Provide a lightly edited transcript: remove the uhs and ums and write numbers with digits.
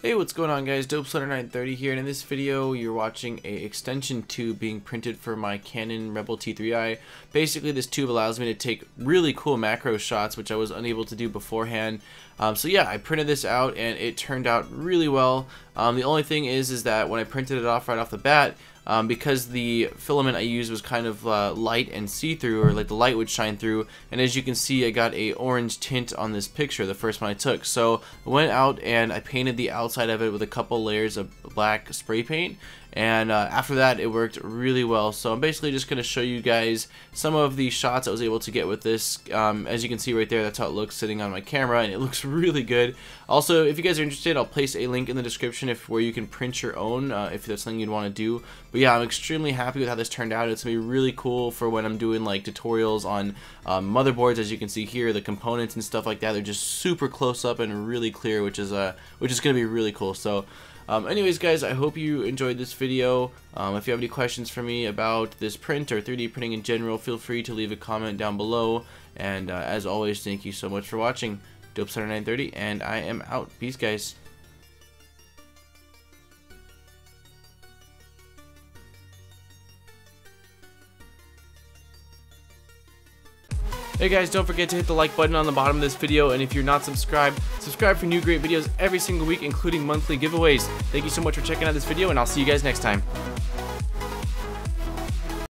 Hey, what's going on guys, dopesoner930 here, and in this video you're watching a extension tube being printed for my Canon Rebel T3i. Basically this tube allows me to take really cool macro shots which I was unable to do beforehand. So yeah, I printed this out and it turned out really well. The only thing is that when I printed it off right off the bat, because the filament I used was kind of light and see-through, or like the light would shine through, and as you can see I got a orange tint on this picture, the first one I took. So I went out and I painted the outside of it with a couple layers of black spray paint, and after that it worked really well. So I'm basically just going to show you guys some of the shots I was able to get with this. As you can see right there, that's how it looks sitting on my camera, and it looks really good. Also, if you guys are interested, I'll place a link in the description where you can print your own if that's something you'd want to do. But yeah, I'm extremely happy with how this turned out. It's gonna be really cool for when I'm doing like tutorials on motherboards. As you can see here, the components and stuff like that, they're just super close up and really clear, which is gonna be really cool. So anyways guys, I hope you enjoyed this video. If you have any questions for me about this print or 3D printing in general, feel free to leave a comment down below, and as always, thank you so much for watching. dopesoner930, and I am out. Peace guys. Hey guys, don't forget to hit the like button on the bottom of this video, and if you're not subscribed, subscribe for new great videos every single week, including monthly giveaways. Thank you so much for checking out this video, and I'll see you guys next time.